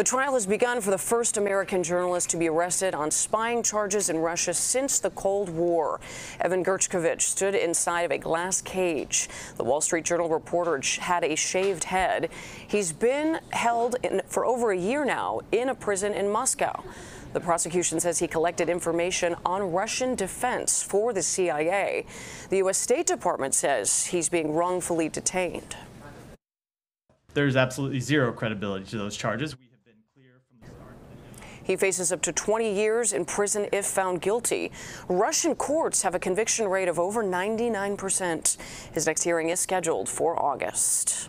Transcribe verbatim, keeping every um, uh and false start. The trial has begun for the first American journalist to be arrested on spying charges in Russia since the Cold War. Evan Gershkovich stood inside of a glass cage. The Wall Street Journal reporter had a shaved head. He's been held in, for over a year now in a prison in Moscow. The prosecution says he collected information on Russian defense for the C I A. The U S State Department says he's being wrongfully detained. There's absolutely zero credibility to those charges. We have been clear from the start. He faces up to twenty years in prison if found guilty. Russian courts have a conviction rate of over ninety-nine percent. His next hearing is scheduled for August.